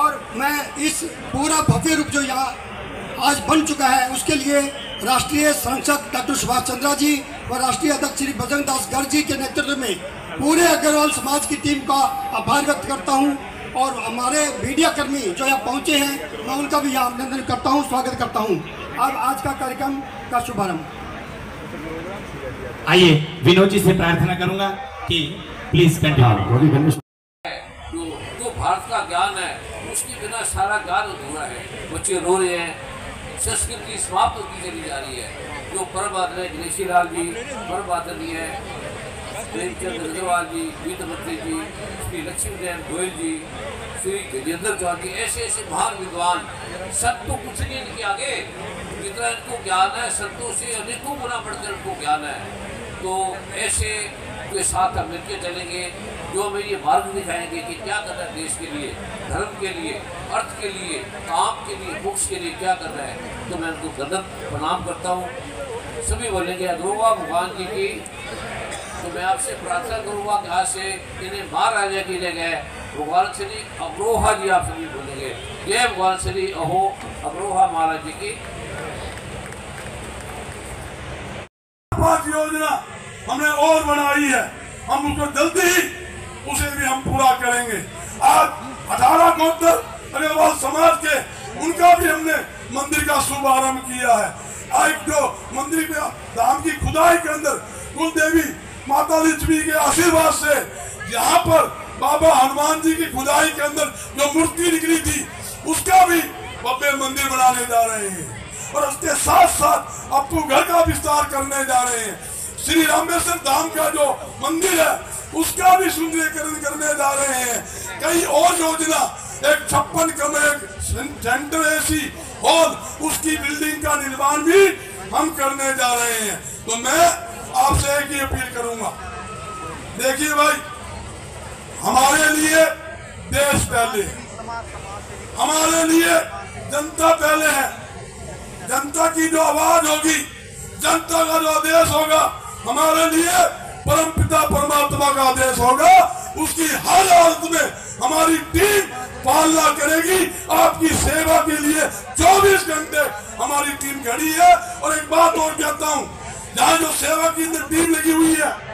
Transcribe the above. और मैं इस पूरा भव्य रूप जो यहाँ आज बन चुका है उसके लिए राष्ट्रीय संसद डॉ सुभाष चंद्र जी और राष्ट्रीय अध्यक्ष श्री भजन दास गर्जी के नेतृत्व में पूरे अग्रवाल समाज की टीम का आभार व्यक्त करता हूँ और हमारे मीडिया कर्मी जो यहाँ पहुँचे हैं मैं उनका भी यहाँ अभिनंदन करता हूँ, स्वागत करता हूँ। अब आज का कार्यक्रम का शुभारंभ। आइए विनोद जी से प्रार्थना करूँगा कि प्लीज कंटिन्यू। जो भारत का ज्ञान है उसके बिना सारा ज्ञान अधूरा है। बच्चे रो रहे हैं, संस्कृति समाप्त होती चली जा रही है। जो परमादर गणेशी लाल जी, परमादर जी है अग्रवाल जी, वित्त मंत्री जी, श्री लक्ष्मीदेव गोयल जी, श्री गजेंद्र चौधरी, ऐसे ऐसे महान विद्वान सब तो कुछ नहीं इनके आगे। जितना इनको ज्ञान है संतों से अनेकों गुना बढ़कर इनको ज्ञान है। तो ऐसे के साथ हम मिलकर चलेंगे जो हमें ये मार्ग दिखाएंगे कि क्या करना है देश के लिए, धर्म के लिए, अर्थ के लिए, काम के लिए, मोक्ष के लिए क्या करना है। तो मैं उनको गदर प्रणाम करता हूँ। सभी बोलेंगे अग्रवाल भगवान जी की। तो मैं आपसे प्रार्थना करूँगा कि आज से इन्हें महाराजा की जगह भगवान श्री अवरोहा जी आप सभी बोलेंगे। जय भगवान श्री अहो अवरोहा महाराज जी की। योजना हमने और बनाई है, हम उसको जल्दी ही उसे भी हम पूरा करेंगे। आज 18 गोत्र अग्रवाल समाज के उनका भी हमने मंदिर का शुभारंभ किया है। आज जो मंदिर में धाम की खुदाई के अंदर कुल देवी माता लक्ष्मी के आशीर्वाद से यहाँ पर बाबा हनुमान जी की खुदाई के अंदर जो मूर्ति निकली थी उसका भी भव्य मंदिर बनाने जा रहे हैं और उसके साथ साथ आपको घर का विस्तार करने जा रहे हैं। श्री रामेश्वर धाम का जो मंदिर है उसका भी सुंदरीकरण करने जा रहे हैं। कई और योजना, एक 56 कमरे सेंटर ऐसी और उसकी बिल्डिंग का निर्माण भी हम करने जा रहे हैं। तो मैं आपसे एक ही अपील करूंगा, देखिए भाई हमारे लिए देश पहले, हमारे लिए जनता पहले है। जनता की जो आवाज होगी, जनता का जो आदेश होगा हमारे लिए परम पिता परमात्मा का आदेश होगा। उसकी हर हालत में हमारी टीम पालना करेगी। आपकी सेवा के लिए 24 घंटे हमारी टीम खड़ी है। और एक बात और कहता हूँ, जहाँ जो सेवा की टीम लगी हुई है